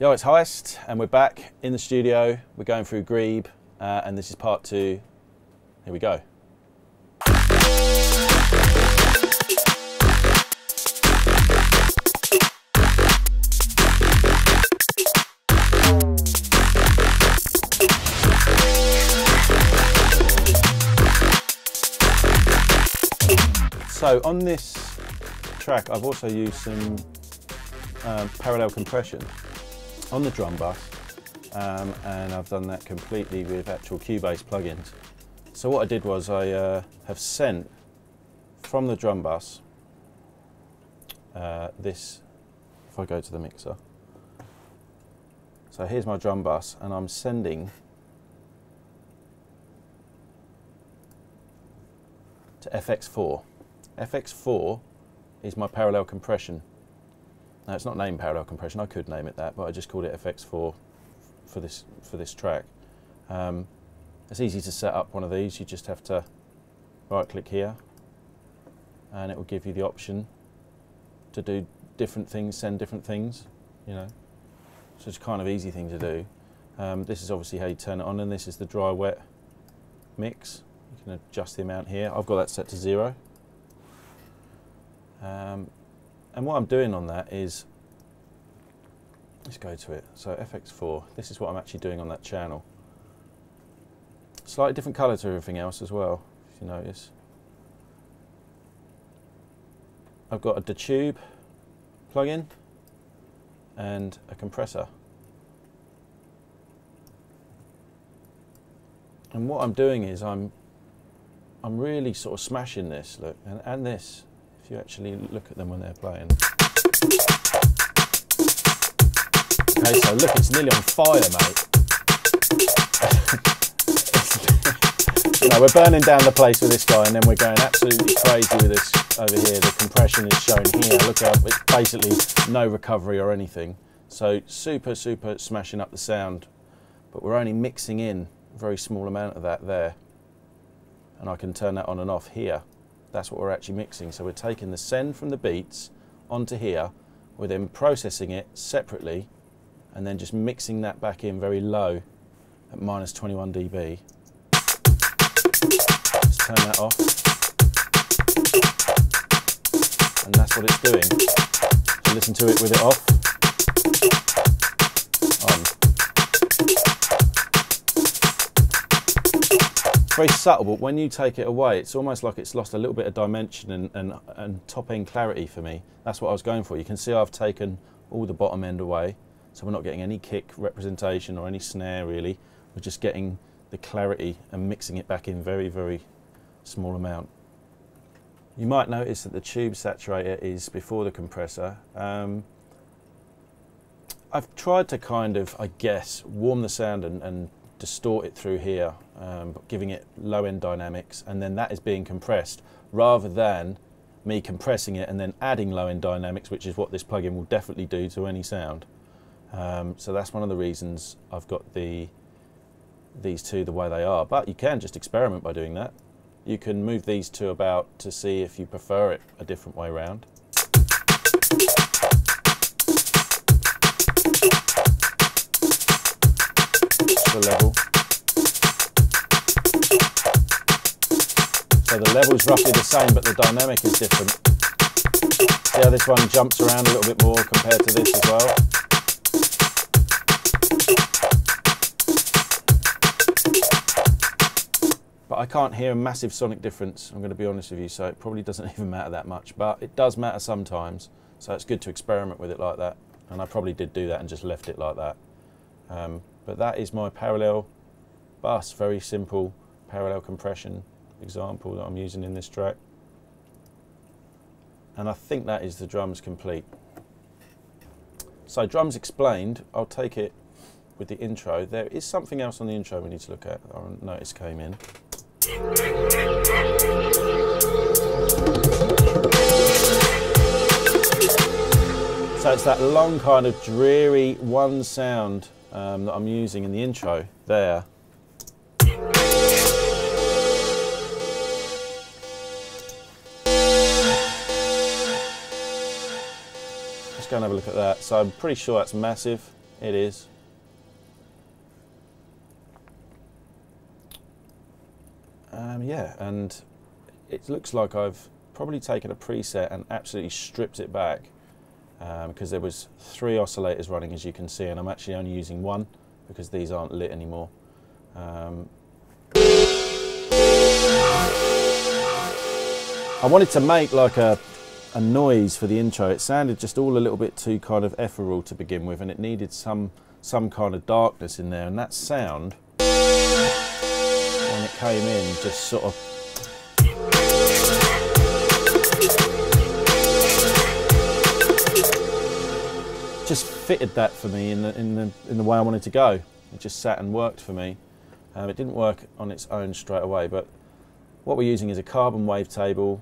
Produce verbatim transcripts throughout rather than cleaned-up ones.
Yo, it's Heist, and we're back in the studio. We're going through Grebe, uh, and this is part two. Here we go. So on this track, I've also used some um, parallel compression on the drum bus, um, and I've done that completely with actual Cubase plugins. So what I did was I uh, have sent from the drum bus uh, this, if I go to the mixer. So here's my drum bus, and I'm sending to F X four. F X four is my parallel compression. Now, it's not named parallel compression, I could name it that, but I just called it F X four for this, for this track. Um, it's easy to set up one of these. You just have to right click here and it will give you the option to do different things, send different things, you know. So it's kind of easy thing to do. Um, this is obviously how you turn it on, and this is the dry wet mix. You can adjust the amount here. I've got that set to zero. Um, And what I'm doing on that is, let's go to it. So F X four, this is what I'm actually doing on that channel. Slightly different colour to everything else as well, if you notice. I've got a DeTube plugin and a compressor. And what I'm doing is I'm, I'm really sort of smashing this, look, and, and this. You actually look at them when they're playing. Okay, so look, it's nearly on fire, mate. You know, we're burning down the place with this guy, and then we're going absolutely crazy with this over here. The compression is shown here. Look up, it's basically no recovery or anything. So super, super smashing up the sound, but we're only mixing in a very small amount of that there. And I can turn that on and off here. That's what we're actually mixing. So we're taking the send from the beats onto here, we're then processing it separately, and then just mixing that back in very low at minus twenty-one D B. Just turn that off. And that's what it's doing. So listen to it with it off. Very subtle, but when you take it away, it's almost like it's lost a little bit of dimension and, and, and top end clarity for me. That's what I was going for. You can see I've taken all the bottom end away, so we're not getting any kick representation or any snare really. We're just getting the clarity and mixing it back in very, very small amount. You might notice that the tube saturator is before the compressor. Um, I've tried to kind of, I guess, warm the sound and, and distort it through here, um, but giving it low end dynamics, and then that is being compressed rather than me compressing it and then adding low end dynamics, which is what this plugin will definitely do to any sound. Um, so that's one of the reasons I've got the these two the way they are, but you can just experiment by doing that. You can move these two about to see if you prefer it a different way around. Level. So the level is roughly the same, but the dynamic is different. See how this one jumps around a little bit more compared to this as well. But I can't hear a massive sonic difference, I'm going to be honest with you, so it probably doesn't even matter that much, but it does matter sometimes, so it's good to experiment with it like that, and I probably did do that and just left it like that. Um, But that is my parallel bus, very simple parallel compression example that I'm using in this track. And I think that is the drums complete. So drums explained, I'll take it with the intro. There is something else on the intro we need to look at that I noticed came in. So it's that long kind of dreary one sound Um, that I'm using in the intro there. Let's go and have a look at that. So I'm pretty sure that's Massive. It is. Um, yeah, and it looks like I've probably taken a preset and absolutely stripped it back, because um, there was three oscillators running, as you can see, and I'm actually only using one because these aren't lit anymore. Um, I wanted to make like a, a noise for the intro. It sounded just all a little bit too kind of ethereal to begin with, and it needed some some kind of darkness in there, and that sound when it came in just sort of just fitted that for me in the, in the, in the way I wanted to go. It just sat and worked for me. Um, it didn't work on its own straight away, but what we're using is a carbon wavetable.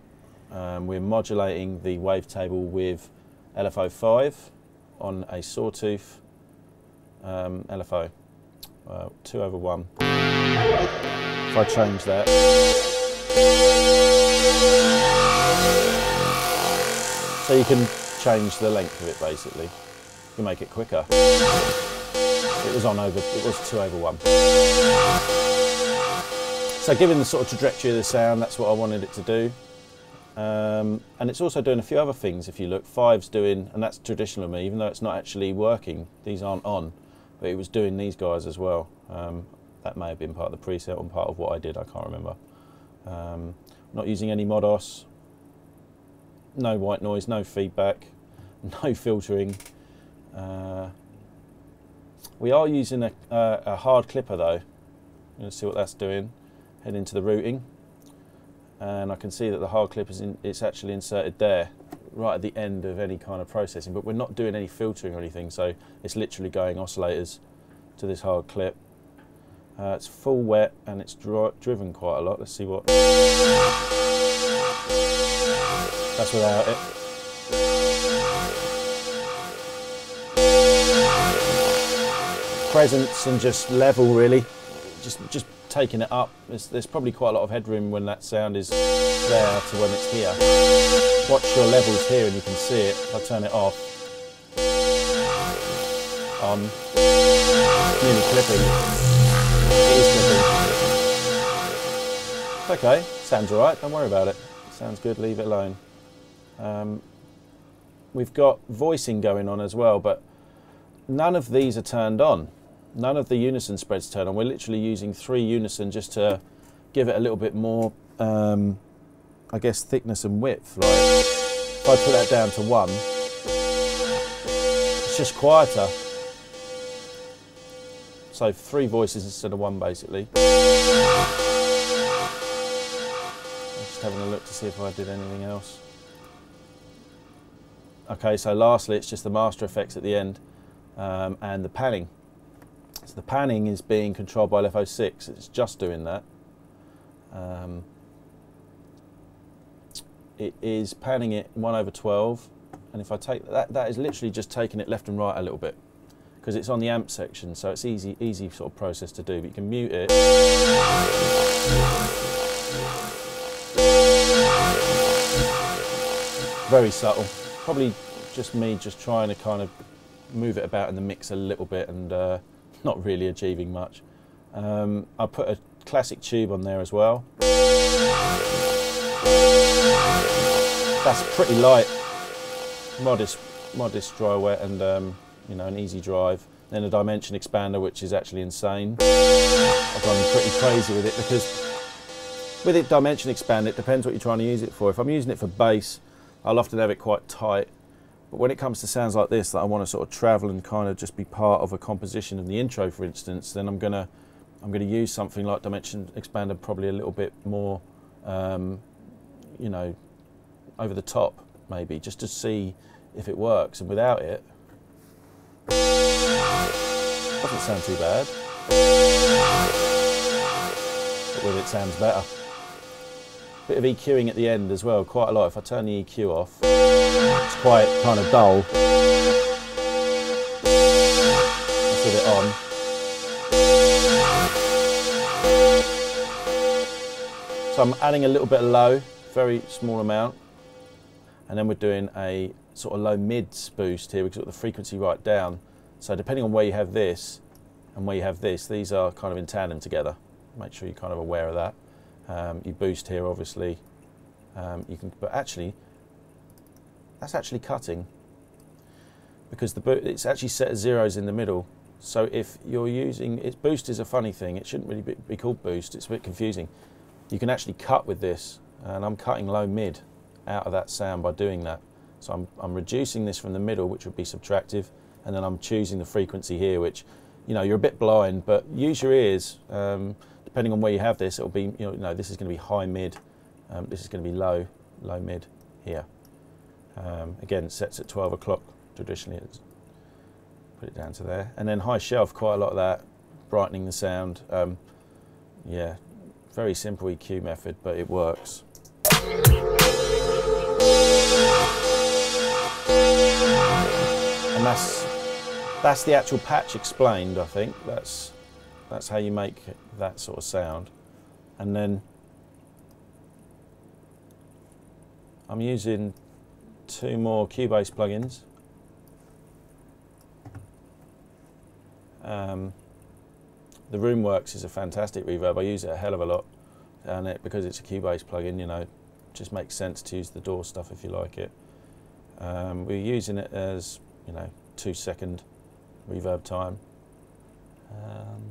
Um, we're modulating the wavetable with L F O five on a sawtooth um, L F O, uh, two over one. If I change that, so you can change the length of it basically. You make it quicker. It was on over, it was two over one. So given the sort of trajectory of the sound, that's what I wanted it to do. Um, and it's also doing a few other things. If you look, five's doing, and that's traditional of me, even though it's not actually working, these aren't on, but it was doing these guys as well. Um, that may have been part of the preset and part of what I did, I can't remember. Um, not using any M O D O S, no white noise, no feedback, no filtering. Uh, we are using a, uh, a hard clipper though. Let's see what that's doing. Head into the routing, and I can see that the hard clip is in, it's actually inserted there right at the end of any kind of processing, but we're not doing any filtering or anything, so it's literally going oscillators to this hard clip. Uh, it's full wet and it's dri driven quite a lot. Let's see what that's without it. Presence and just level, really, just just taking it up. There's, there's probably quite a lot of headroom when that sound is there to when it's here. Watch your levels here, and you can see it. If I turn it off, on, nearly clipping. It is clipping. Okay, sounds alright. Don't worry about it. Sounds good. Leave it alone. Um, we've got voicing going on as well, but none of these are turned on. None of the unison spreads turn on. We're literally using three unison just to give it a little bit more, um, I guess, thickness and width. Like, if I put that down to one, it's just quieter. So three voices instead of one, basically. I'm just having a look to see if I did anything else. Okay, so lastly, it's just the master effects at the end. Um, and the panning. So the panning is being controlled by L F O six. It's just doing that. Um, it is panning it one over twelve, and if I take that, that is literally just taking it left and right a little bit because it's on the amp section, so it's easy, easy sort of process to do. But you can mute it. Very subtle. Probably just me just trying to kind of move it about in the mix a little bit and uh, not really achieving much. Um, I put a classic tube on there as well. That's pretty light, modest, modest dry wet, and um, you know, an easy drive. Then a dimension expander, which is actually insane. I've gone pretty crazy with it because with it dimension expand, it depends what you're trying to use it for. If I'm using it for bass, I'll often have it quite tight. But when it comes to sounds like this that I want to sort of travel and kind of just be part of a composition of the intro, for instance, then I'm gonna I'm gonna use something like Dimension Expander, probably a little bit more, um, you know, over the top maybe, just to see if it works. And without it, doesn't sound too bad. But with it, sounds better. Bit of EQing at the end as well, quite a lot. If I turn the E Q off, it's quite kind of dull. Let's put it on. So I'm adding a little bit of low, very small amount. And then we're doing a sort of low mids boost here. We've got the frequency right down. So depending on where you have this and where you have this, these are kind of in tandem together. Make sure you're kind of aware of that. Um, you boost here, obviously. Um, you can, but actually, that's actually cutting, because the boot, it's actually set as zeros in the middle. So if you're using, it's boost is a funny thing. It shouldn't really be, be called boost. It's a bit confusing. You can actually cut with this, and I'm cutting low mid out of that sound by doing that. So I'm, I'm reducing this from the middle, which would be subtractive, and then I'm choosing the frequency here, which, you know, you're a bit blind, but use your ears. Um, depending on where you have this, it'll be, you know, no, this is going to be high mid, um, this is going to be low, low mid here. Um, again, it sets at twelve o'clock. Traditionally, it's put it down to there. And then high shelf, quite a lot of that, brightening the sound. Um, yeah, very simple E Q method, but it works. And that's, that's the actual patch explained, I think. That's, that's how you make that sort of sound. And then I'm using two more Cubase plugins. Um, the Roomworks is a fantastic reverb. I use it a hell of a lot, and it, because it's a Cubase plugin, you know, it just makes sense to use the door stuff if you like it. Um, we're using it as, you know, two second reverb time. Um,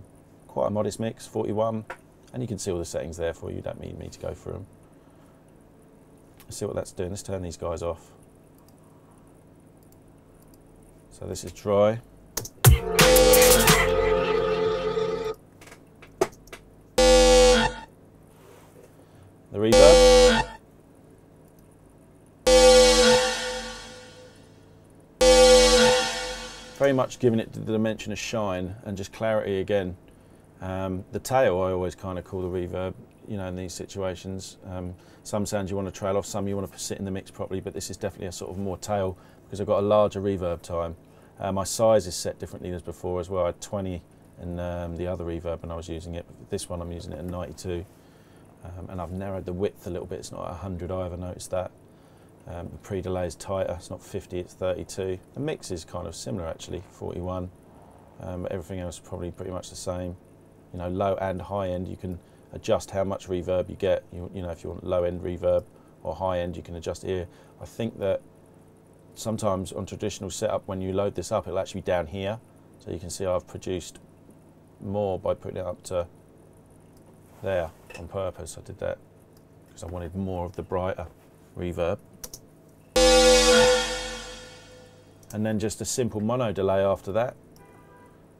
quite a modest mix, forty-one, and you can see all the settings there for you. You don't need me to go through them. Let's see what that's doing. Let's turn these guys off. So this is dry. The reverb. Very much giving it the dimension of shine and just clarity again. Um, the tail I always kind of call the reverb, you know, in these situations. Um, some sounds you want to trail off, some you want to sit in the mix properly, but this is definitely a sort of more tail because I've got a larger reverb time. Uh, my size is set differently as before as well. I had twenty in um, the other reverb when I was using it, but this one I'm using it at ninety-two. Um, and I've narrowed the width a little bit. It's not one hundred, I ever noticed that. Um, the pre-delay is tighter. It's not fifty, it's thirty-two. The mix is kind of similar actually, forty-one. Um, but everything else is probably pretty much the same. You know, low and high end, you can adjust how much reverb you get. You, you know, if you want low end reverb or high end, you can adjust it here. I think that sometimes on traditional setup, when you load this up, it'll actually be down here. So you can see I've produced more by putting it up to there. On purpose I did that because I wanted more of the brighter reverb. And then just a simple mono delay after that,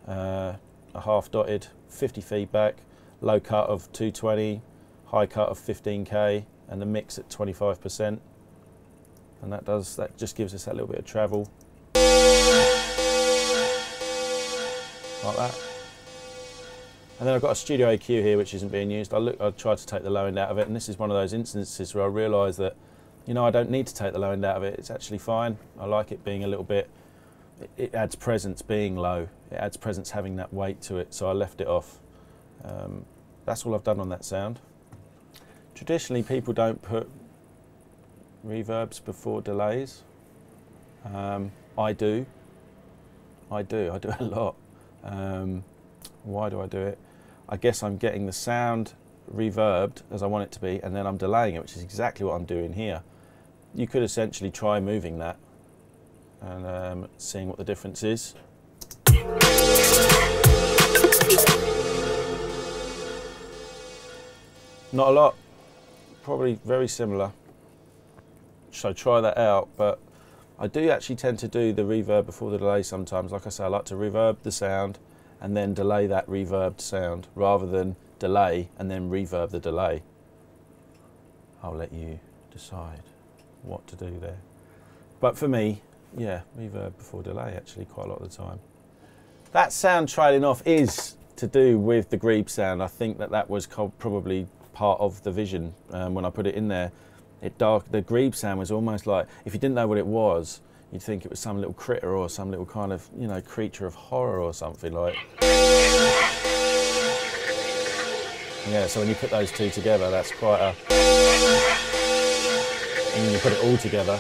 uh, a half dotted, fifty feedback, low cut of two twenty, high cut of fifteen K, and the mix at twenty-five percent, and that does that just gives us that little bit of travel like that. And then I've got a Studio A Q here, which isn't being used. I look, I tried to take the low end out of it, and this is one of those instances where I realise that, you know, I don't need to take the low end out of it. It's actually fine. I like it being a little bit. It, it adds presence being low. It adds presence having that weight to it. So I left it off. Um, that's all I've done on that sound. Traditionally, people don't put reverbs before delays. Um, I do. I do. I do a lot. Um, why do I do it? I guess I'm getting the sound reverbed as I want it to be, and then I'm delaying it, which is exactly what I'm doing here. You could essentially try moving that and um, seeing what the difference is. Not a lot, probably very similar. So try that out, but I do actually tend to do the reverb before the delay sometimes. Like I say, I like to reverb the sound and then delay that reverbed sound, rather than delay and then reverb the delay. I'll let you decide what to do there. But for me, yeah, reverb before delay actually quite a lot of the time. That sound trailing off is to do with the Grebe sound. I think that that was probably part of the vision um, when I put it in there. It dark, the Grebe sound was almost like, if you didn't know what it was, you'd think it was some little critter or some little kind of, you know, creature of horror or something like. Yeah, so when you put those two together, that's quite a. And when you put it all together,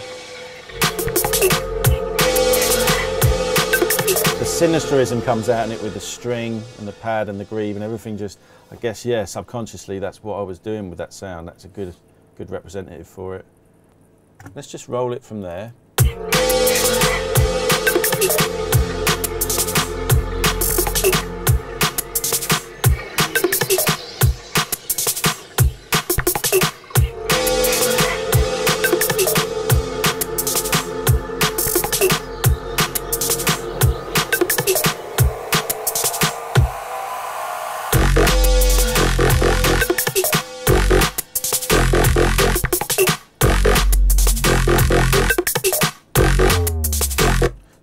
the sinistrism comes out in it with the string and the pad and the Grebe and everything. Just, I guess, yeah, subconsciously that's what I was doing with that sound. That's a good, good representative for it. Let's just roll it from there.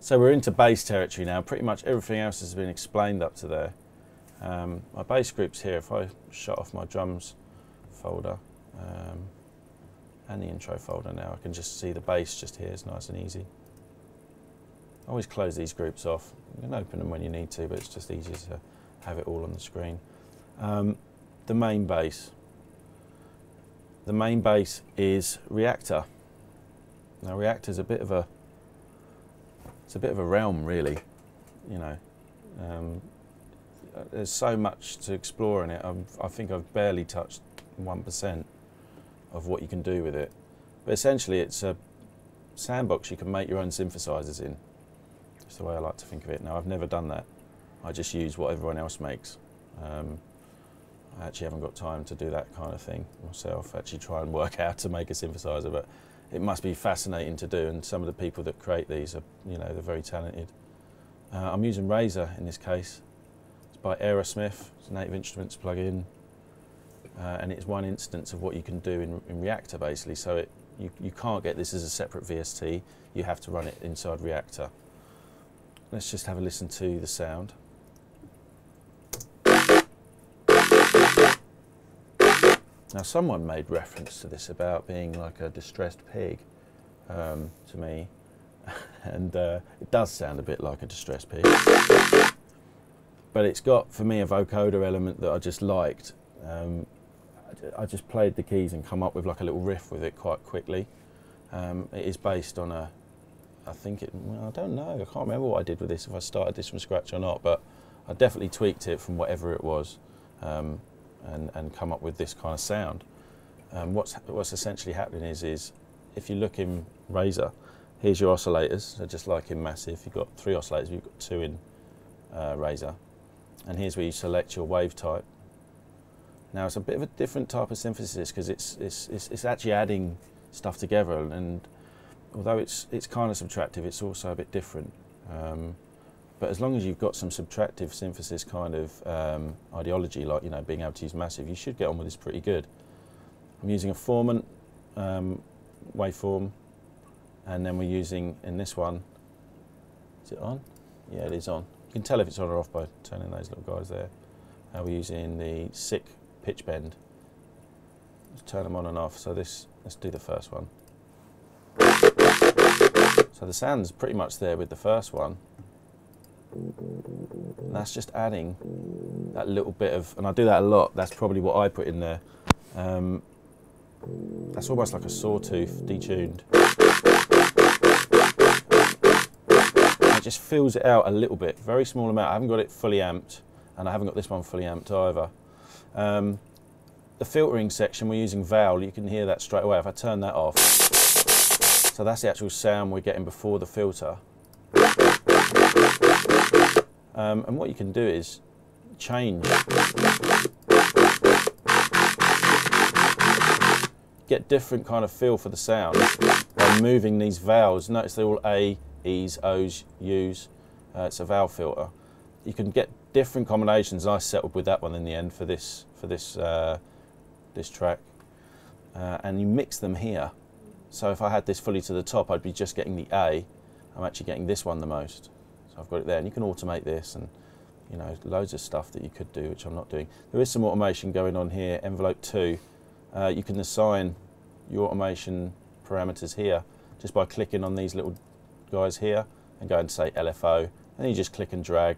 So we're into bass territory now. Pretty much everything else has been explained up to there. Um, my bass group's here. If I shut off my drums folder um, and the intro folder now, I can just see the bass just here. It's nice and easy. I always close these groups off. You can open them when you need to, but it's just easier to have it all on the screen. Um, the main bass. The main bass is Reactor. Now Reactor's a bit of a It's a bit of a realm, really, you know. Um, there's so much to explore in it. I'm, I think I've barely touched one percent of what you can do with it. But essentially, it's a sandbox you can make your own synthesizers in. That's the way I like to think of it. Now, I've never done that. I just use what everyone else makes. Um, I actually haven't got time to do that kind of thing myself, actually try and work out how to make a synthesizer. But it must be fascinating to do, and some of the people that create these are, you know, they're very talented. Uh, I'm using Razor in this case. It's by Aerosmith, it's a Native Instruments plugin, uh, and it's one instance of what you can do in, in Reactor, basically. So it, you, you can't get this as a separate V S T, you have to run it inside Reactor. Let's just have a listen to the sound. Now, someone made reference to this about being like a distressed pig um, to me, and uh, it does sound a bit like a distressed pig, but it's got, for me, a vocoder element that I just liked. Um, I just played the keys and come up with like a little riff with it quite quickly. Um, it is based on a, I think it, well, I don't know, I can't remember what I did with this, if I started this from scratch or not, but I definitely tweaked it from whatever it was. Um, And, and come up with this kind of sound. Um, what's, what's essentially happening is, is, if you look in Razor, here's your oscillators. So just like in Massive, you've got three oscillators, we've got two in uh, Razor. And here's where you select your wave type. Now it's a bit of a different type of synthesis because it's, it's, it's, it's actually adding stuff together, and, and although it's, it's kind of subtractive, it's also a bit different. Um, But as long as you've got some subtractive synthesis kind of um, ideology, like, you know, being able to use Massive, you should get on with this pretty good. I'm using a formant um, waveform, and then we're using, in this one, is it on? Yeah, it is on. You can tell if it's on or off by turning those little guys there. Uh, we're using the sick pitch bend. Let's turn them on and off. So this, let's do the first one. So the sound's pretty much there with the first one. And that's just adding that little bit of, and I do that a lot, that's probably what I put in there. Um, that's almost like a sawtooth detuned. And it just fills it out a little bit, very small amount. I haven't got it fully amped, and I haven't got this one fully amped either. Um, the filtering section, we're using vowel, you can hear that straight away. If I turn that off, so that's the actual sound we're getting before the filter. Um, and what you can do is change, get different kind of feel for the sound by moving these vowels. Notice they're all A, E's, O's, U's. Uh, it's a vowel filter. You can get different combinations. I settled with that one in the end for this for this uh, this track, uh, and you mix them here. So if I had this fully to the top, I'd be just getting the A. I'm actually getting this one the most. So I've got it there, and you can automate this, and, you know, loads of stuff that you could do, which I'm not doing. There is some automation going on here, envelope two. Uh, you can assign your automation parameters here just by clicking on these little guys here and go and say L F O, and you just click and drag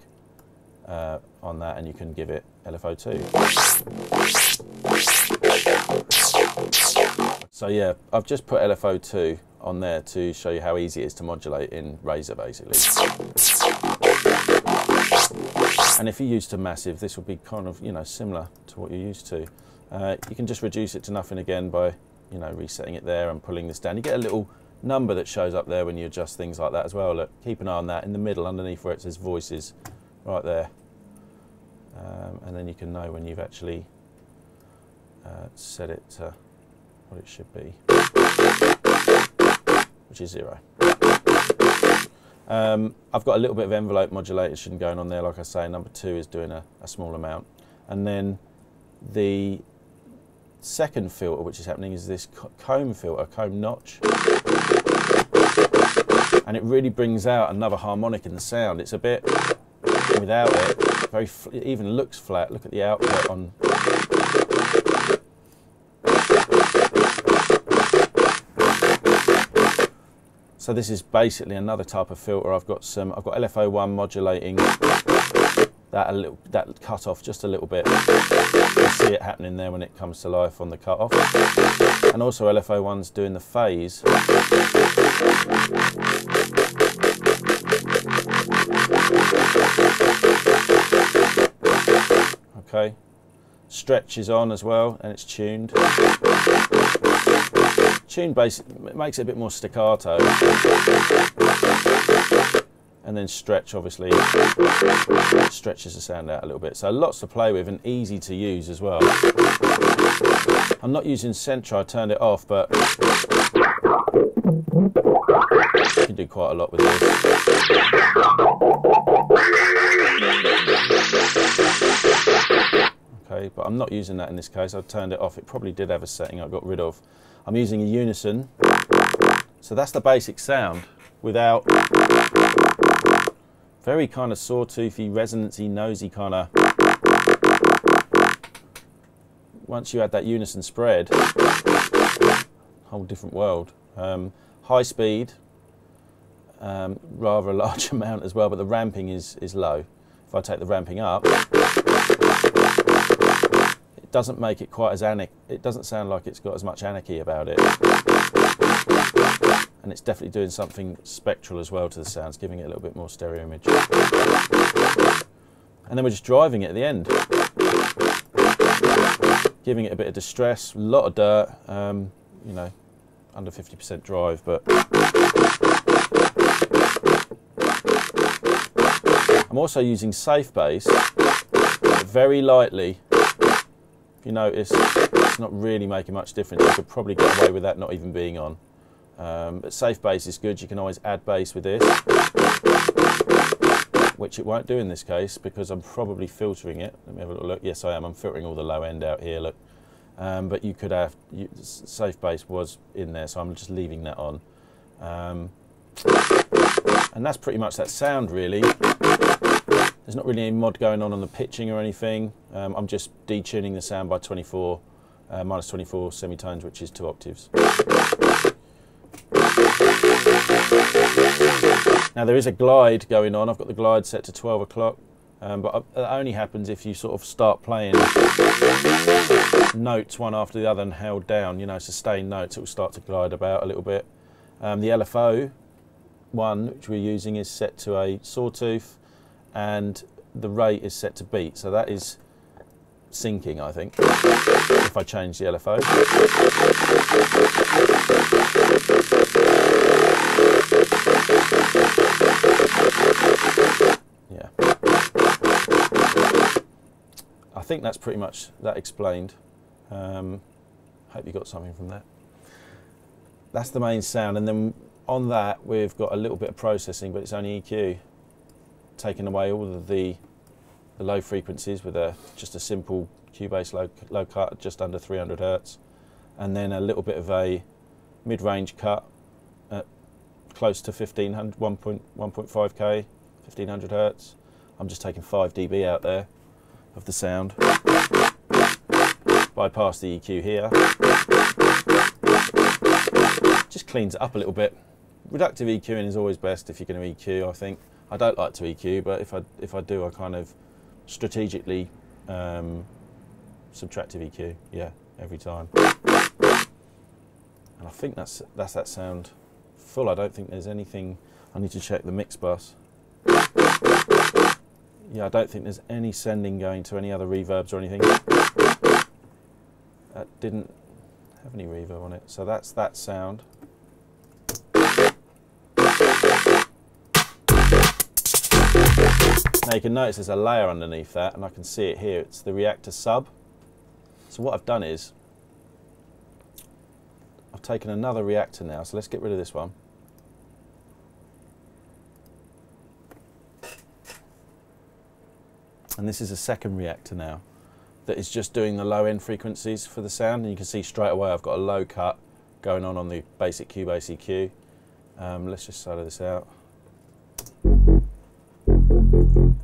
uh, on that, and you can give it L F O two. So yeah, I've just put L F O two on there to show you how easy it is to modulate in Razor, basically. And if you're used to Massive, this will be kind of, you know, similar to what you're used to. Uh, you can just reduce it to nothing again by, you know, resetting it there and pulling this down. You get a little number that shows up there when you adjust things like that as well. Look, keep an eye on that in the middle underneath where it says voices, right there. Um, and then you can know when you've actually uh, set it to what it should be, which is zero. Um, I've got a little bit of envelope modulation going on there, like I say. Number two is doing a, a small amount. And then the second filter which is happening is this comb filter, comb notch. And it really brings out another harmonic in the sound. It's a bit, without it, very f it even looks flat. Look at the output on. So this is basically another type of filter. I've got some, I've got L F O one modulating that a little, that cut off just a little bit. You see it happening there when it comes to life on the cut off. And also L F O one's doing the phase. Okay. Stretch is on as well and it's tuned. Tune bass makes it a bit more staccato, and then stretch obviously stretches the sound out a little bit. So lots to play with and easy to use as well. I'm not using Centra, I turned it off, but you can do quite a lot with this. Okay, but I'm not using that in this case. I turned it off. It probably did have a setting I got rid of. I'm using a unison. So that's the basic sound without very kind of sawtoothy, resonancey, nosy kind of. Once you add that unison spread, whole different world. Um, high speed, um, rather a large amount as well, but the ramping is, is low. If I take the ramping up, doesn't make it quite as anarch. It doesn't sound like it's got as much anarchy about it, and it's definitely doing something spectral as well to the sounds, giving it a little bit more stereo image. And then we're just driving it at the end, giving it a bit of distress, a lot of dirt. Um, you know, under fifty percent drive, but I'm also using safe bass, very lightly. You notice it's not really making much difference. You could probably get away with that not even being on. Um, but safe bass is good. You can always add bass with this, which it won't do in this case because I'm probably filtering it. Let me have a little look. Yes, I am. I'm filtering all the low end out here. Look, um, but you could have you, safe bass was in there, so I'm just leaving that on. Um, and that's pretty much that sound really. There's not really any mod going on on the pitching or anything. Um, I'm just detuning the sound by twenty-four, uh, minus twenty-four semitones, which is two octaves. Now there is a glide going on. I've got the glide set to twelve o'clock, um, but that only happens if you sort of start playing notes one after the other and held down, you know, sustained notes. It will start to glide about a little bit. Um, the L F O one, which we're using, is set to a sawtooth, and the rate is set to beat, so that is syncing, I think, if I change the L F O. Yeah. I think that's pretty much that explained. Um, hope you got something from that. That's the main sound, and then on that we've got a little bit of processing, but it's only E Q. Taking away all of the, the low frequencies with a just a simple Cubase low, low cut just under three hundred hertz, and then a little bit of a mid-range cut at close to fifteen hundred, one point five K, fifteen hundred hertz. I'm just taking five D B out there of the sound. Bypass the E Q here. Just cleans it up a little bit. Reductive EQing is always best if you're going to E Q, I think. I don't like to E Q, but if I if I do, I kind of strategically um, subtractive E Q, yeah, every time. And I think that's that's that sound full. I don't think there's anything. I need to check the mix bus. yeah, I don't think there's any sending going to any other reverbs or anything. That didn't have any reverb on it, so that's that sound. Now you can notice there's a layer underneath that, and I can see it here, it's the Reactor sub. So what I've done is, I've taken another Reactor now, so let's get rid of this one. And this is a second Reactor now that is just doing the low end frequencies for the sound, and you can see straight away I've got a low cut going on on the basic Cubase E Q. Um, let's just solo this out.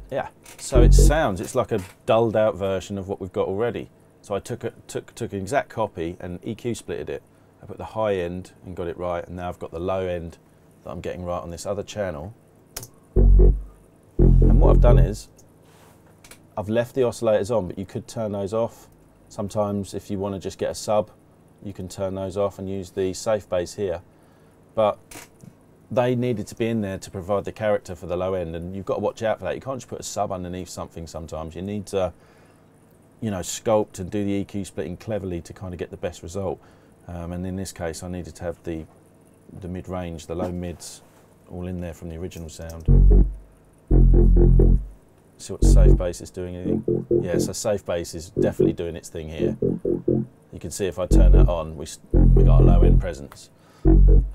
Yeah, so it sounds, it's like a dulled out version of what we've got already. So I took, a, took, took an exact copy and E Q splitted it. I put the high end and got it right, and now I've got the low end that I'm getting right on this other channel. And what I've done is, I've left the oscillators on, but you could turn those off. Sometimes if you want to just get a sub, you can turn those off and use the safe bass here. But they needed to be in there to provide the character for the low end, and you've got to watch out for that. You can't just put a sub underneath something sometimes. You need to, you know, sculpt and do the E Q splitting cleverly to kind of get the best result. Um, and in this case, I needed to have the, the mid-range, the low mids, all in there from the original sound. See what safe bass is doing anything? Yeah, so safe bass is definitely doing its thing here. You can see if I turn that on, we, we got a low end presence.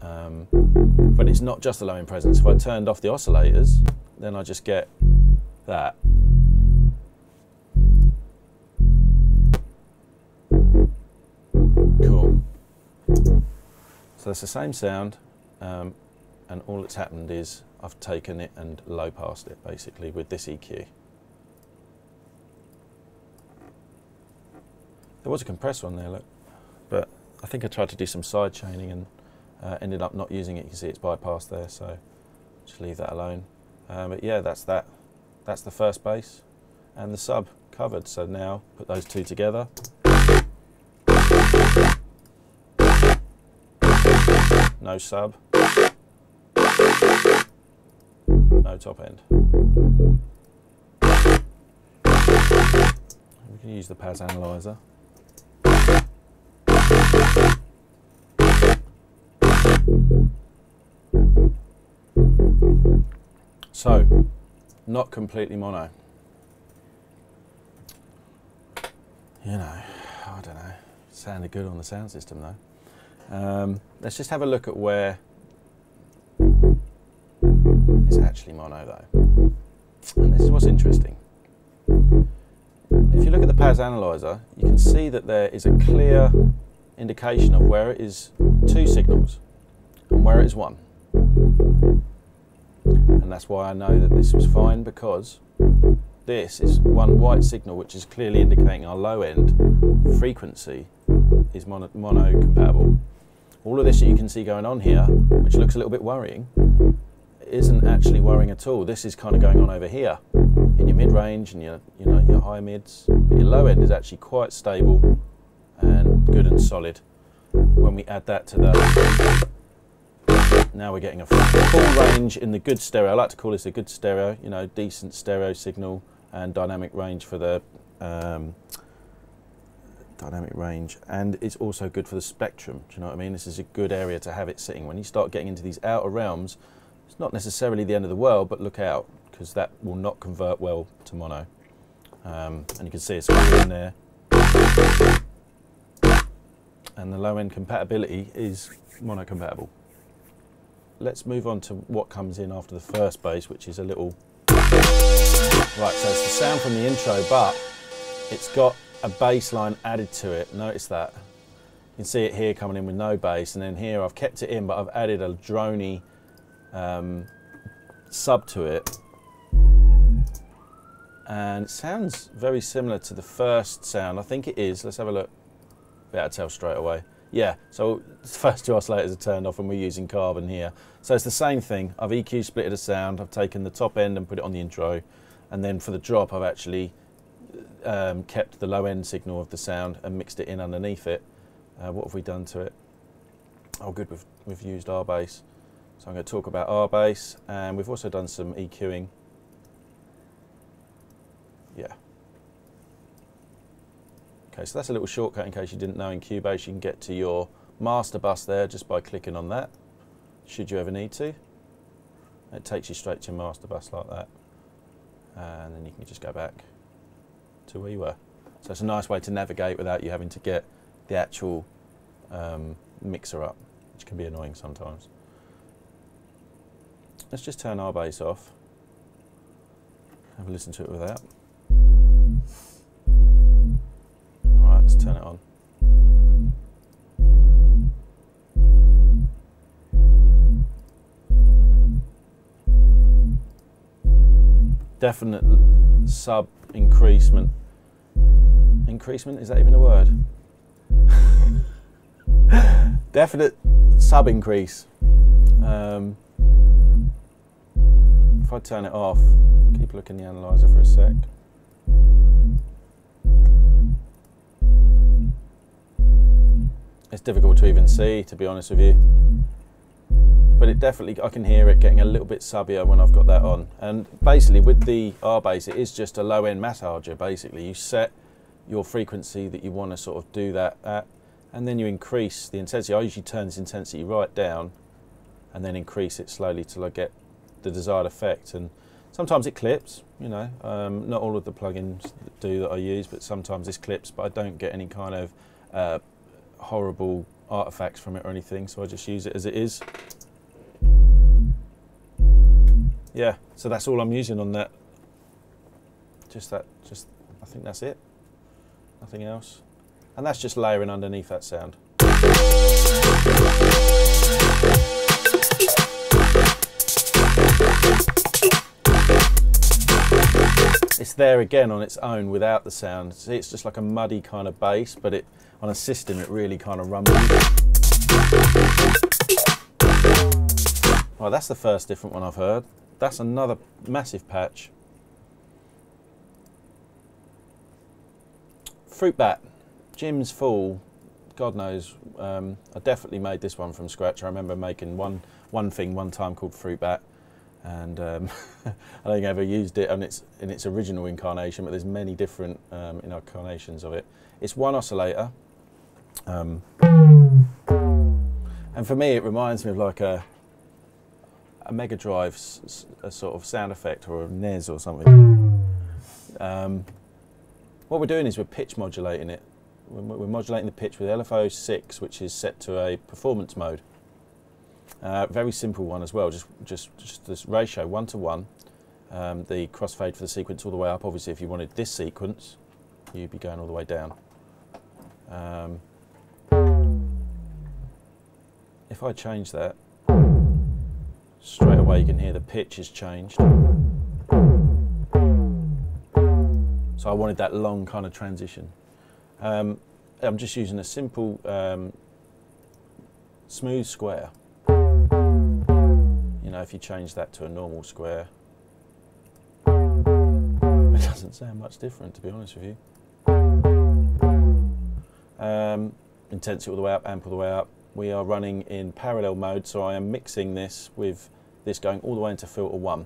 Um, but it's not just a low end presence. If I turned off the oscillators, then I just get that. Cool. So that's the same sound, um, and all that's happened is I've taken it and low passed it basically with this E Q. There was a compressor on there, look, but I think I tried to do some side chaining and uh, ended up not using it. You can see it's bypassed there, so just leave that alone. Um, but yeah, that's that. That's the first bass and the sub covered. So now put those two together. No sub. No top end. We can use the pads analyzer. So, not completely mono. You know, I don't know. It sounded good on the sound system though. Um, let's just have a look at where it's actually mono though. And this is what's interesting. If you look at the pads analyzer, you can see that there is a clear indication of where it is two signals and where it is one. And that's why I know that this was fine, because this is one white signal which is clearly indicating our low end frequency is mono, mono compatible. All of this that you can see going on here, which looks a little bit worrying, isn't actually worrying at all. This is kind of going on over here in your mid-range and your, you know, your high mids, but your low end is actually quite stable and good and solid. When we add that to the, now we're getting a full range in the good stereo. I like to call this a good stereo, you know, decent stereo signal and dynamic range for the um, dynamic range, and it's also good for the spectrum. Do you know what I mean? This is a good area to have it sitting. When you start getting into these outer realms, it's not necessarily the end of the world, but look out, because that will not convert well to mono. Um, and you can see it's all in there. And the low end compatibility is mono compatible. Let's move on to what comes in after the first bass, which is a little... Right, so it's the sound from the intro, but it's got a bass line added to it. Notice that. You can see it here coming in with no bass, and then here I've kept it in, but I've added a droney um, sub to it. And it sounds very similar to the first sound. I think it is. Let's have a look. Be able to tell straight away. Yeah, so the first two oscillators are turned off and we're using carbon here. So it's the same thing. I've E Q splitted a sound, I've taken the top end and put it on the intro, and then for the drop I've actually um, kept the low end signal of the sound and mixed it in underneath it. Uh, what have we done to it? Oh good, we've, we've used our bass. So I'm going to talk about our bass, and we've also done some EQing. Yeah. Okay, so that's a little shortcut in case you didn't know. In Cubase, you can get to your master bus there just by clicking on that, should you ever need to. It takes you straight to your master bus like that. And then you can just go back to where you were. So it's a nice way to navigate without you having to get the actual um, mixer up, which can be annoying sometimes. Let's just turn our bass off. Have a listen to it without. All right, let's turn it on. Definite sub increasement. Increasement, is that even a word? Definite sub increase. Um, if I turn it off, keep looking at the analyzer for a sec. It's difficult to even see, to be honest with you. But it definitely, I can hear it getting a little bit subbier when I've got that on. And basically with the R bass, it is just a low-end massager, basically. You set your frequency that you want to sort of do that at, and then you increase the intensity. I usually turn this intensity right down and then increase it slowly till I get the desired effect. And sometimes it clips, you know, um, not all of the plugins that do that I use, but sometimes this clips, but I don't get any kind of uh, horrible artifacts from it or anything, so I just use it as it is. Yeah, so that's all I'm using on that. Just that, just, I think that's it. Nothing else. And that's just layering underneath that sound. It's there again on its own without the sound. See, it's just like a muddy kind of bass, but it on a system it really kind of rumbles. Well, that's the first different one I've heard. That's another massive patch. Fruit Bat, Jim's Fall, God knows, um, I definitely made this one from scratch. I remember making one one thing one time called Fruit Bat, and um, I don't think I ever used it in its, in its original incarnation, but there's many different um, incarnations of it. It's one oscillator, um, and for me it reminds me of like a, a Mega Drive s a sort of sound effect, or a N E S or something. Um, What we're doing is we're pitch modulating it. We're modulating the pitch with L F O six, which is set to a performance mode. Uh, very simple one as well, just, just, just this ratio, one to one. Um, the crossfade for the sequence all the way up. Obviously, if you wanted this sequence, you'd be going all the way down. Um, if I change that, straight away you can hear the pitch is changed. So I wanted that long kind of transition. Um, I'm just using a simple um, smooth square. You know, if you change that to a normal square, it doesn't sound much different, to be honest with you. Um, intensity all the way up, amp all the way up. We are running in parallel mode, so I am mixing this with this going all the way into filter one.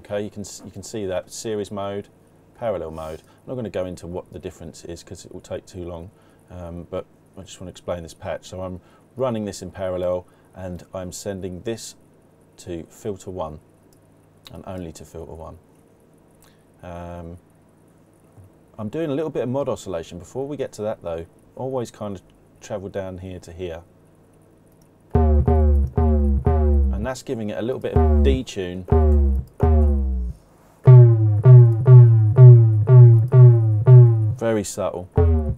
Okay, you can, you can see that series mode, parallel mode. I'm not going to go into what the difference is because it will take too long, um, but I just want to explain this patch. So I'm running this in parallel and I'm sending this to filter one and only to filter one. Um, I'm doing a little bit of mod oscillation. Before we get to that though, always kind of travel down here to here. And that's giving it a little bit of detune. Very subtle.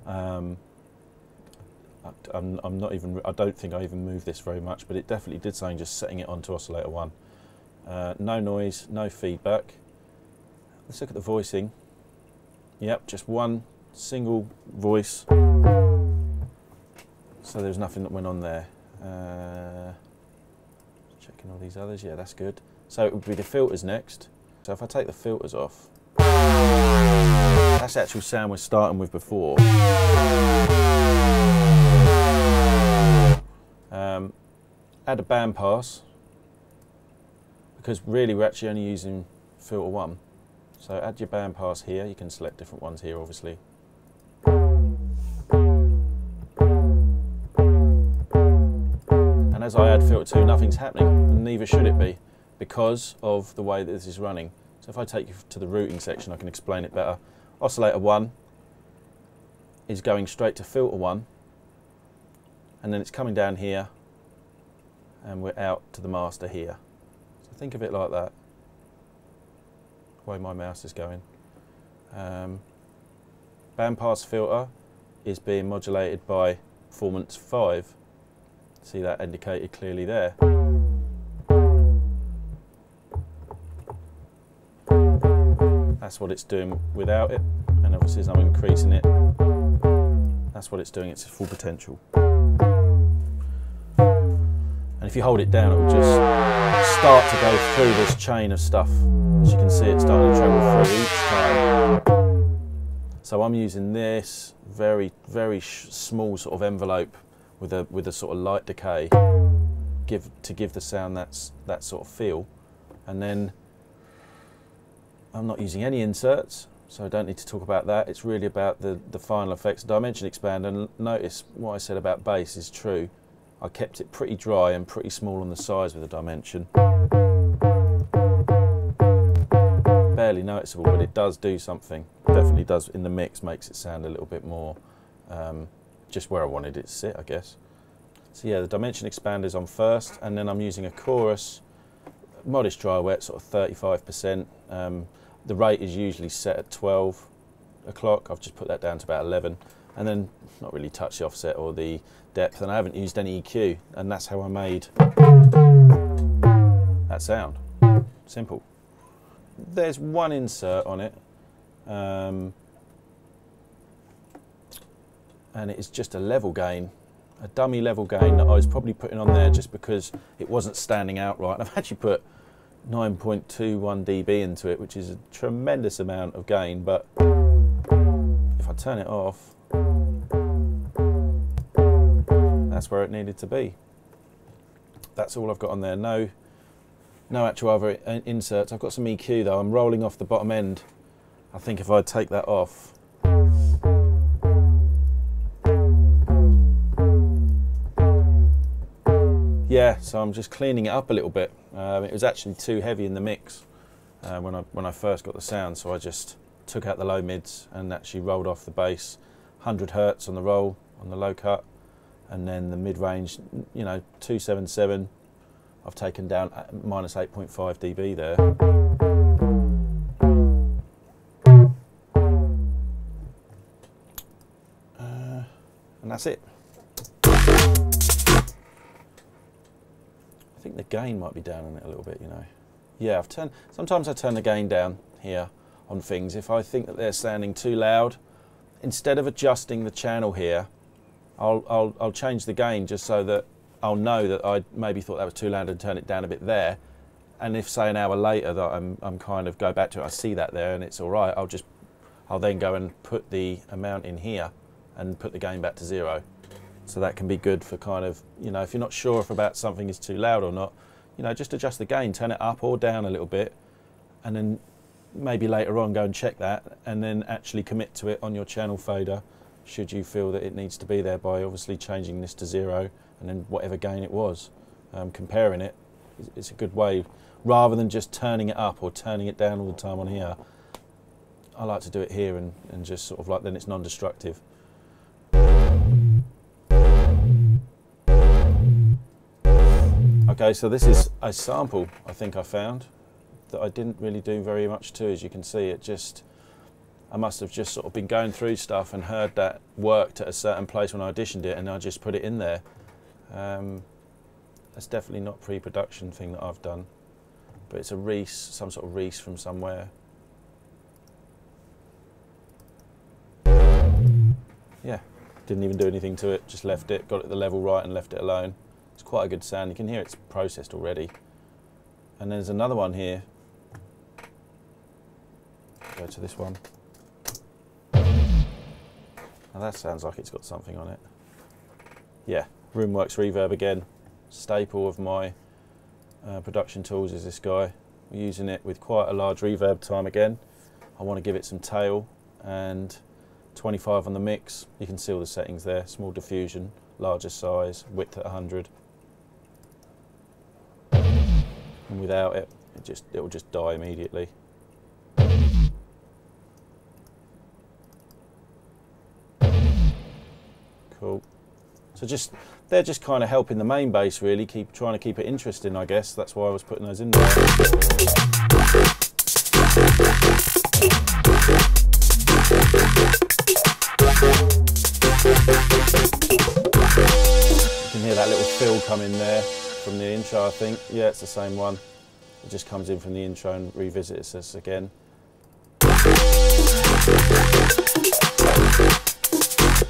Um, I, I'm, I'm not even. I don't think I even moved this very much, but it definitely did something. Just setting it onto oscillator one. Uh, no noise, no feedback. Let's look at the voicing. Yep, just one single voice. So there's nothing that went on there. Uh, checking all these others. Yeah, that's good. So it would be the filters next. So if I take the filters off. That's the actual sound we're starting with before. Um, add a band pass, because really we're actually only using filter one. So add your bandpass here, you can select different ones here obviously. And as I add filter two, nothing's happening, and neither should it be, because of the way that this is running. So if I take you to the routing section, I can explain it better. Oscillator one is going straight to filter one, and then it's coming down here, and we're out to the master here. So think of it like that, the way my mouse is going. Um, Bandpass filter is being modulated by performance five. See that indicated clearly there. That's what it's doing without it, and obviously as I'm increasing it, that's what it's doing, it's full potential. And if you hold it down, it will just start to go through this chain of stuff. As you can see, it's starting to travel through each time. So I'm using this very, very small sort of envelope with a with a sort of light decay, give to give the sound that's that sort of feel, and then. I'm not using any inserts, so I don't need to talk about that. It's really about the, the final effects. Dimension expand, and notice what I said about bass is true. I kept it pretty dry and pretty small on the size with the dimension. Barely noticeable, but it does do something. Definitely does, in the mix, makes it sound a little bit more um, just where I wanted it to sit, I guess. So yeah, the dimension expand is on first, and then I'm using a chorus, modest dry wet, sort of thirty-five percent. Um, The rate is usually set at twelve o'clock. I've just put that down to about eleven, and then not really touch the offset or the depth, and I haven't used any E Q, and that's how I made that sound. Simple. There's one insert on it, um, and it is just a level gain, a dummy level gain that I was probably putting on there just because it wasn't standing out right. And I've actually put nine point two one D B into it, which is a tremendous amount of gain, but if I turn it off, that's where it needed to be. That's all I've got on there. No, no actual other inserts. I've got some E Q though. I'm rolling off the bottom end. I think if I take that off, yeah, so I'm just cleaning it up a little bit. Um, it was actually too heavy in the mix uh, when I when I first got the sound, so I just took out the low mids and actually rolled off the bass, one hundred hertz on the roll on the low cut, and then the mid range, you know, two seventy-seven. I've taken down minus eight point five D B there. Uh, and that's it. I think the gain might be down on it a little bit, you know. Yeah, I've turned. Sometimes I turn the gain down here on things if I think that they're sounding too loud. Instead of adjusting the channel here, I'll I'll, I'll change the gain just so that I'll know that I maybe thought that was too loud and turn it down a bit there. And if say an hour later that I'm I'm kind of go back to it, I see that there and it's all right. I'll just I'll then go and put the amount in here and put the gain back to zero. So that can be good for kind of, you know, if you're not sure if about something is too loud or not, you know, just adjust the gain, turn it up or down a little bit, and then maybe later on go and check that and then actually commit to it on your channel fader should you feel that it needs to be there by obviously changing this to zero and then whatever gain it was. Um, comparing it, it's a good way rather than just turning it up or turning it down all the time on here. I like to do it here and, and just sort of like then it's non-destructive. Okay, so this is a sample I think I found that I didn't really do very much to. As you can see, it just, I must have just sort of been going through stuff and heard that worked at a certain place when I auditioned it and I just put it in there. Um, that's definitely not pre-production thing that I've done, but it's a reese, some sort of reese from somewhere. Yeah, didn't even do anything to it, just left it, got it the level right and left it alone. It's quite a good sound. You can hear it's processed already. And there's another one here. Go to this one. Now that sounds like it's got something on it. Yeah, Roomworks reverb again. Staple of my uh, production tools is this guy. We're using it with quite a large reverb time again. I want to give it some tail, and twenty-five on the mix. You can see all the settings there, small diffusion, larger size, width at one hundred. And without it, it just it will just die immediately. Cool. So just they're just kind of helping the main bass really, keep trying to keep it interesting, I guess. That's why I was putting those in there. You can hear that little fill come in there from the intro, I think. Yeah, it's the same one. It just comes in from the intro and revisits us again.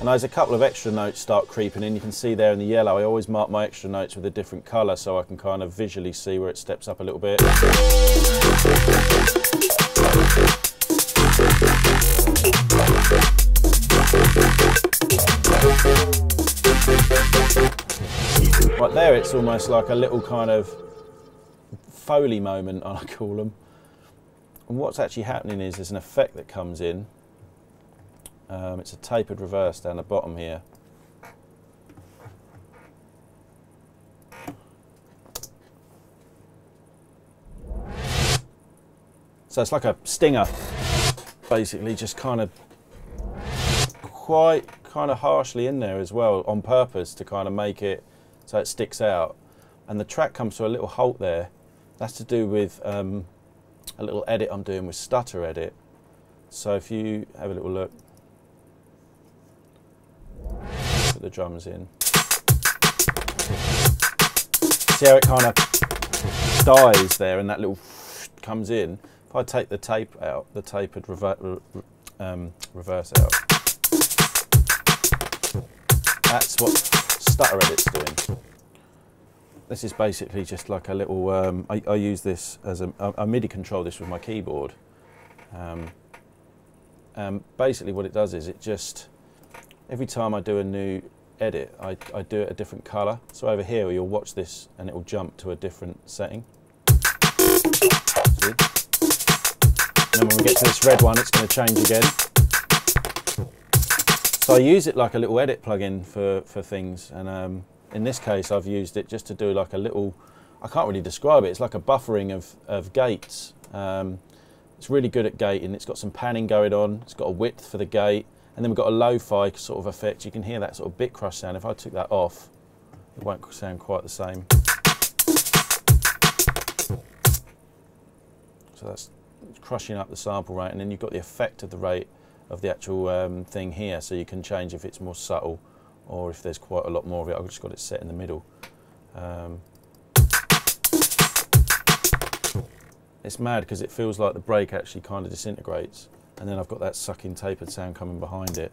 And as a couple of extra notes start creeping in, you can see there in the yellow, I always mark my extra notes with a different colour so I can kind of visually see where it steps up a little bit. Right there, it's almost like a little kind of Foley moment, I call them. And what's actually happening is there's an effect that comes in. Um, it's a tapered reverse down the bottom here. So it's like a stinger, basically, just kind of quite kind of harshly in there as well, on purpose to kind of make it so it sticks out. And the track comes to a little halt there. That's to do with um, a little edit I'm doing with Stutter Edit. So if you have a little look, put the drums in. See how it kind of dies there and that little comes in. If I take the tape out, the tapered rever um, reverse out, that's what Stutter Edit's doing. This is basically just like a little, um, I, I use this as a, I, I MIDI control this with my keyboard. Um, and basically what it does is it just, every time I do a new edit, I, I do it a different colour. So over here you'll watch this and it will jump to a different setting. See? And then when we get to this red one, it's going to change again. So I use it like a little edit plugin for, for things. And um, in this case, I've used it just to do like a little, I can't really describe it, it's like a buffering of, of gates. Um, it's really good at gating, it's got some panning going on, it's got a width for the gate, and then we've got a lo-fi sort of effect. You can hear that sort of bit crush sound. If I took that off, it won't sound quite the same. So that's crushing up the sample rate, and then you've got the effect of the rate of the actual um, thing here, so you can change if it's more subtle or if there's quite a lot more of it. I've just got it set in the middle. Um, it's mad because it feels like the break actually kind of disintegrates, and then I've got that sucking tapered sound coming behind it.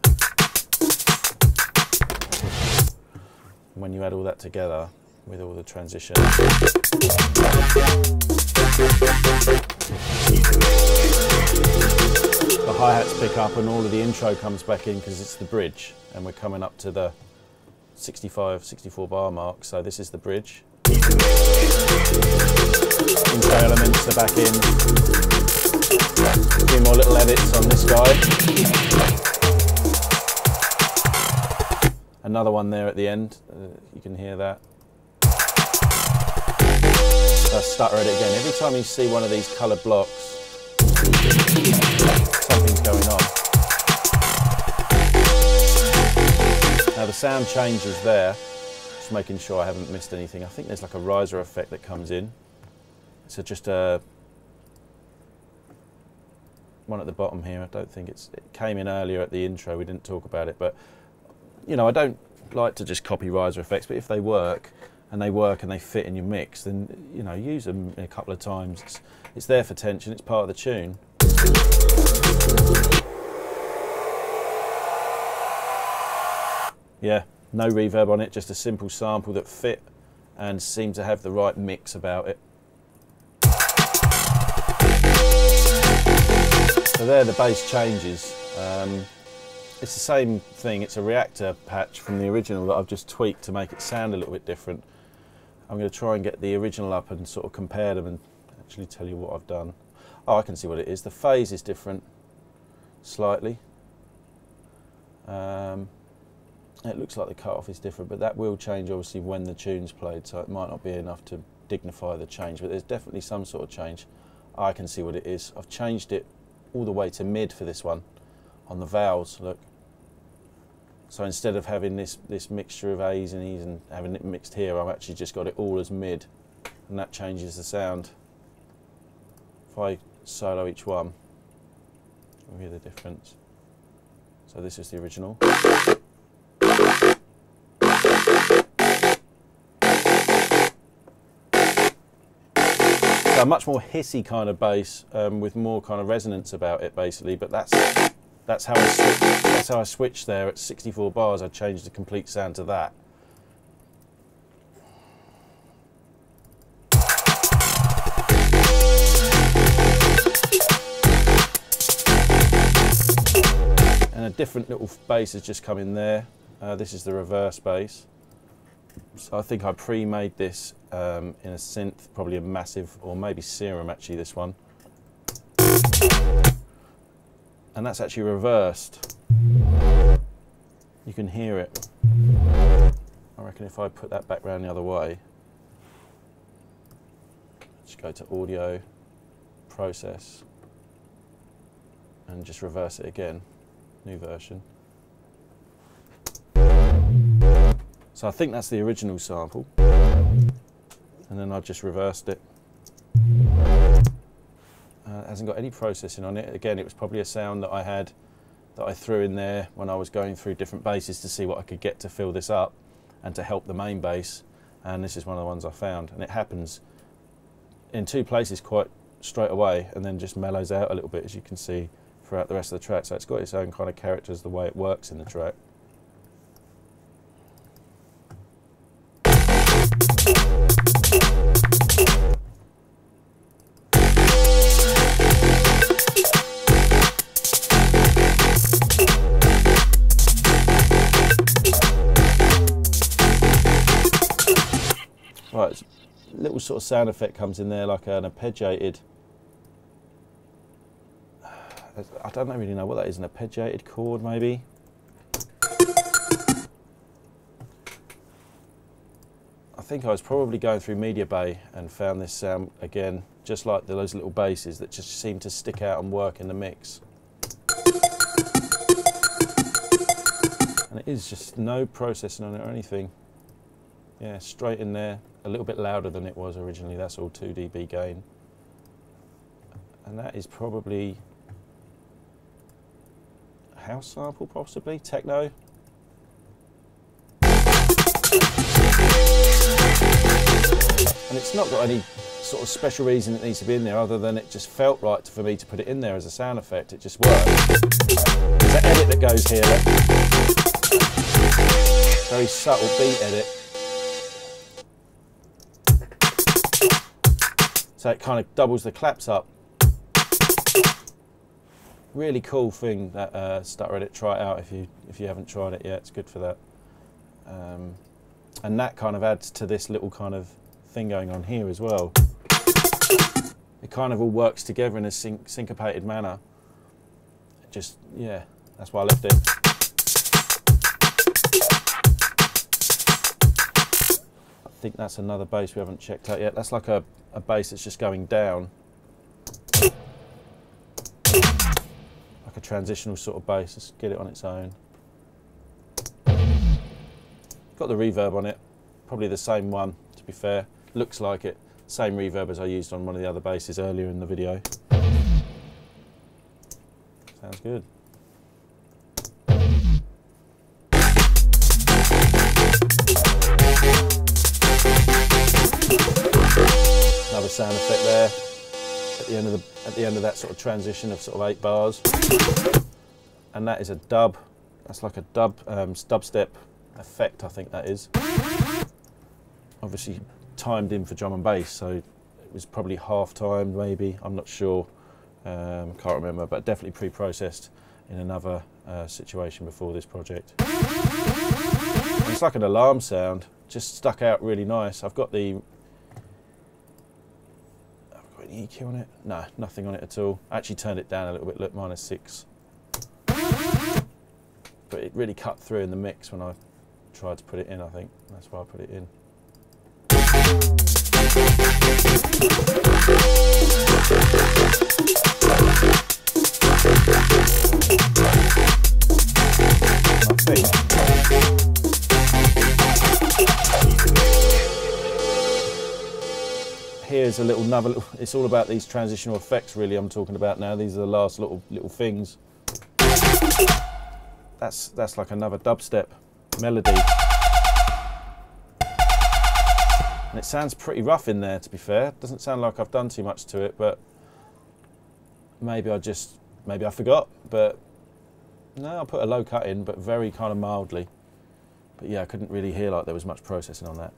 When you add all that together with all the transitions, the hi-hats pick up and all of the intro comes back in because it's the bridge, and we're coming up to the sixty-five, sixty-four bar mark. So this is the bridge. Intro elements are back in. A few more little edits on this guy. Another one there at the end. Uh, you can hear that. That's Stutter Edit again. Every time you see one of these coloured blocks, something's going on. Now the sound changes there. Just making sure I haven't missed anything. I think there's like a riser effect that comes in. So just a one at the bottom here. I don't think it's, it came in earlier at the intro. We didn't talk about it, but you know, I don't like to just copy riser effects. But if they work, and they work and they fit in your mix, then you know, use them a couple of times. It's, it's there for tension. It's part of the tune. Yeah, no reverb on it. Just a simple sample that fit and seemed to have the right mix about it. So there, the bass changes. Um, it's the same thing. It's a Reactor patch from the original that I've just tweaked to make it sound a little bit different. I'm going to try and get the original up and sort of compare them and actually tell you what I've done. Oh, I can see what it is. The phase is different. slightly. Um, it looks like the cutoff is different, but that will change obviously when the tune's played, so it might not be enough to dignify the change, but there's definitely some sort of change. I can see what it is. I've changed it all the way to mid for this one on the vowels, look. So instead of having this, this mixture of A's and E's and having it mixed here, I've actually just got it all as mid, and that changes the sound. If I solo each one, we'll hear the difference. So this is the original. So a much more hissy kind of bass um, with more kind of resonance about it, basically. But that's that's how I switched, that's how I switched there at sixty-four bars. I changed the complete sound to that. And a different little bass has just come in there. Uh, this is the reverse bass. So I think I pre-made this um, in a synth, probably a Massive or maybe Serum actually, this one. And that's actually reversed. You can hear it. I reckon if I put that back round the other way, just go to Audio, Process, and just reverse it again. New version. So I think that's the original sample, and then I've just reversed it. Uh, it hasn't got any processing on it. Again, it was probably a sound that I had that I threw in there when I was going through different basses to see what I could get to fill this up and to help the main bass, and this is one of the ones I found. And it happens in two places quite straight away, and then just mellows out a little bit, as you can see throughout the rest of the track. So it's got its own kind of characters, the way it works in the track. Right, little sort of sound effect comes in there, like an arpeggiated, I don't really know what that is, an arpeggiated chord maybe? I think I was probably going through Media Bay and found this sound again, just like those little basses that just seem to stick out and work in the mix. And it is just no processing on it or anything. Yeah, straight in there, a little bit louder than it was originally, that's all two D B gain. And that is probably a house sample, possibly, techno. And it's not got any sort of special reason it needs to be in there other than it just felt right for me to put it in there as a sound effect, it just worked. There's an edit that goes here, look. Very subtle beat edit. So it kind of doubles the claps up. Really cool thing, that uh, Stutter Edit. Try it out if you if you haven't tried it yet. It's good for that. Um, and that kind of adds to this little kind of thing going on here as well. It kind of all works together in a syn syncopated manner. It just, yeah, that's why I left it. I think that's another bass we haven't checked out yet. That's like a a bass that's just going down, like a transitional sort of bass. Let's get it on its own. Got the reverb on it, probably the same one to be fair, looks like it, same reverb as I used on one of the other basses earlier in the video. Sounds good. Another sound effect there at the end of the at the end of that sort of transition of sort of eight bars, and that is a dub. That's like a dub um, dubstep effect, I think that is. Obviously timed in for drum and bass, so it was probably half timed maybe. I'm not sure, um, can't remember, but definitely pre-processed in another uh, situation before this project. And it's like an alarm sound, just stuck out really nice. I've got the E Q on it? No, nothing on it at all. I actually turned it down a little bit, look, minus six. but it really cut through in the mix when I tried to put it in, I think. That's why I put it in. I think. Here's a little another little, it's all about these transitional effects really I'm talking about now. These are the last little little things. That's that's like another dubstep melody. And it sounds pretty rough in there, to be fair. It doesn't sound like I've done too much to it, but maybe I just maybe I forgot, but no, I put a low cut in, but very kind of mildly. But yeah, I couldn't really hear like there was much processing on that.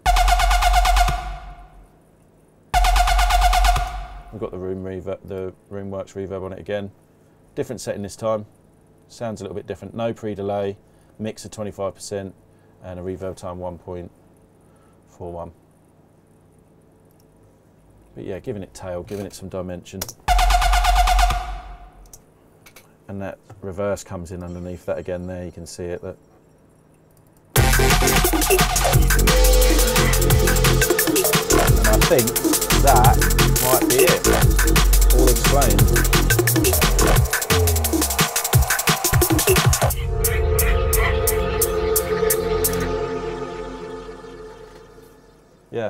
We've got the room reverb, the Roomworks reverb on it again. Different setting this time. Sounds a little bit different. No pre-delay, mix of twenty-five percent, and a reverb time one point four one. But yeah, giving it tail, giving it some dimension. And that reverse comes in underneath that again there. You can see it. That and I think that might be it, all explained. Yeah, I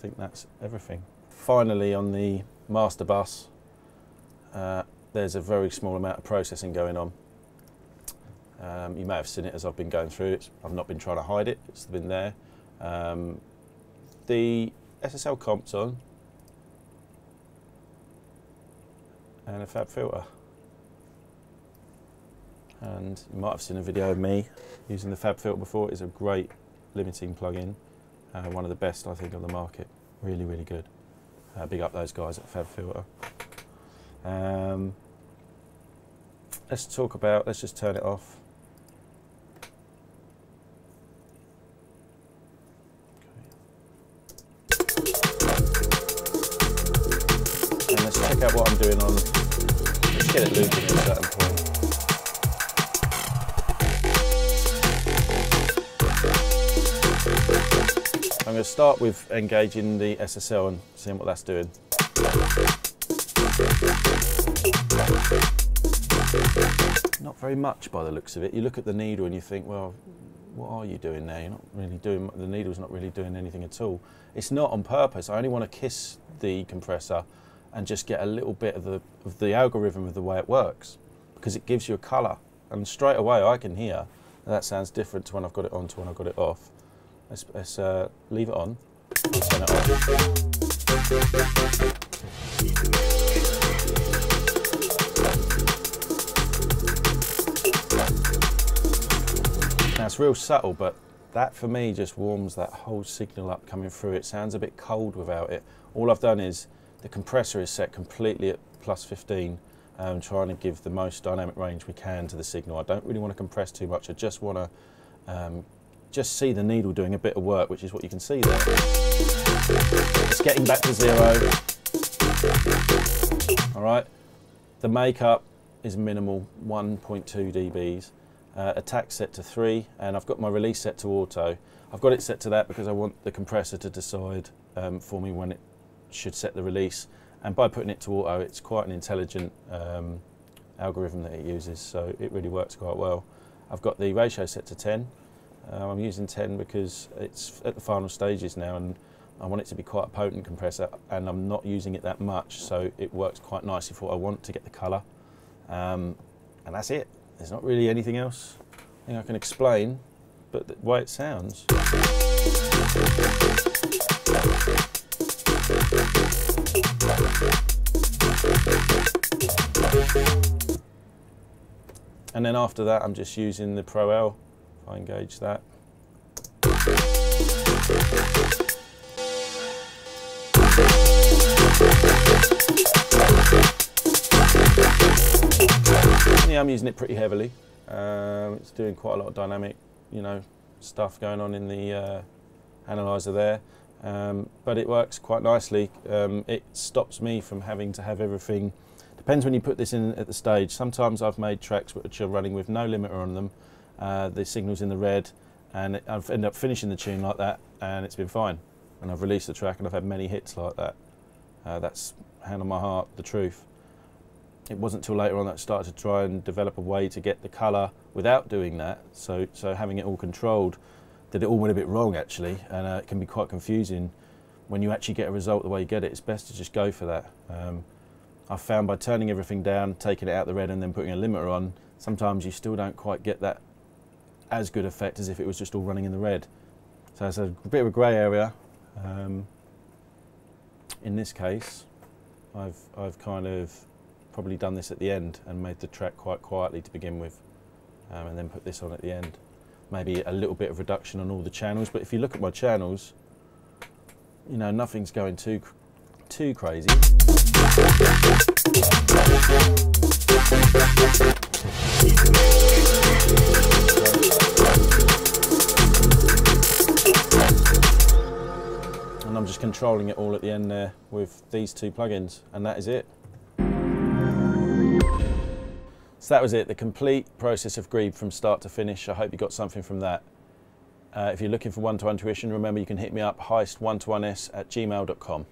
think that's everything. Finally, on the master bus, uh, there's a very small amount of processing going on. Um, you may have seen it as I've been going through it. I've not been trying to hide it, it's been there. Um, the S S L comp's on, and a fab filter. And you might have seen a video of me using the fab filter before. It's a great limiting plugin, uh, one of the best I think on the market. Really, really good. Uh, big up those guys at fab filter. Um, let's talk about, let's just turn it off. And let's check out what I'm doing on. Get it looping at a certain point. I'm going to start with engaging the S S L and seeing what that's doing. Not very much by the looks of it. You look at the needle and you think, well, what are you doing there? You're not really doing, the needle's not really doing anything at all. It's not on purpose. I only want to kiss the compressor and just get a little bit of the, of the algorithm of the way it works, because it gives you a colour. And straight away I can hear that, that sounds different to when I've got it on to when I've got it off. Let's, let's uh, leave it on and turn it off. Now it's real subtle, but that for me just warms that whole signal up coming through. It sounds a bit cold without it. All I've done is the compressor is set completely at plus fifteen, um, trying to give the most dynamic range we can to the signal. I don't really want to compress too much. I just want to um, just see the needle doing a bit of work, which is what you can see there. It's getting back to zero. All right. The makeup is minimal, one point two D Bs. Uh, attack set to three, and I've got my release set to auto. I've got it set to that because I want the compressor to decide um, for me when it should set the release, and by putting it to auto it's quite an intelligent um, algorithm that it uses, so it really works quite well. I've got the ratio set to ten. uh, I'm using ten because it's at the final stages now and I want it to be quite a potent compressor, and I'm not using it that much, so it works quite nicely for what I want to get the colour. Um, and that's it. There's not really anything else I think I can explain but the way it sounds. And then after that I'm just using the Pro-L. If I engage that. Yeah, I'm using it pretty heavily. Um, it's doing quite a lot of dynamic, you know, stuff going on in the uh, analyzer there. Um, but it works quite nicely. Um, it stops me from having to have everything. Depends when you put this in at the stage. Sometimes I've made tracks which are running with no limiter on them, uh, the signal's in the red, and it, I've ended up finishing the tune like that, and it's been fine. And I've released the track, and I've had many hits like that. Uh, that's hand on my heart, the truth. It wasn't till later on that I started to try and develop a way to get the colour without doing that. So, so having it all controlled, that it all went a bit wrong actually, and uh, it can be quite confusing when you actually get a result the way you get it. It's best to just go for that. Um, I found by turning everything down, taking it out the red, and then putting a limiter on, sometimes you still don't quite get that as good effect as if it was just all running in the red. So it's a bit of a grey area. Um, in this case, I've, I've kind of probably done this at the end and made the track quite quietly to begin with, um, and then put this on at the end. Maybe a little bit of reduction on all the channels, but if you look at my channels, you know, nothing's going too too crazy. And I'm just controlling it all at the end there with these two plugins, and that is it. So that was it, the complete process of Grebe from start to finish. I hope you got something from that. Uh, if you're looking for one-to-one tuition, remember you can hit me up, heist one to one s at gmail dot com.